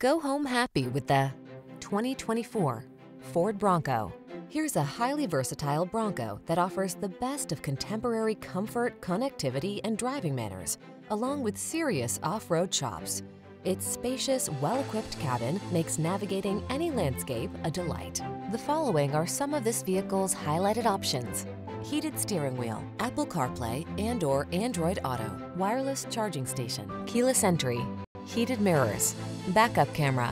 Go home happy with the 2024 Ford Bronco. Here's a highly versatile Bronco that offers the best of contemporary comfort, connectivity, and driving manners, along with serious off-road chops. Its spacious, well-equipped cabin makes navigating any landscape a delight. The following are some of this vehicle's highlighted options: heated steering wheel, Apple CarPlay and/or Android Auto, wireless charging station, keyless entry, heated mirrors, backup camera,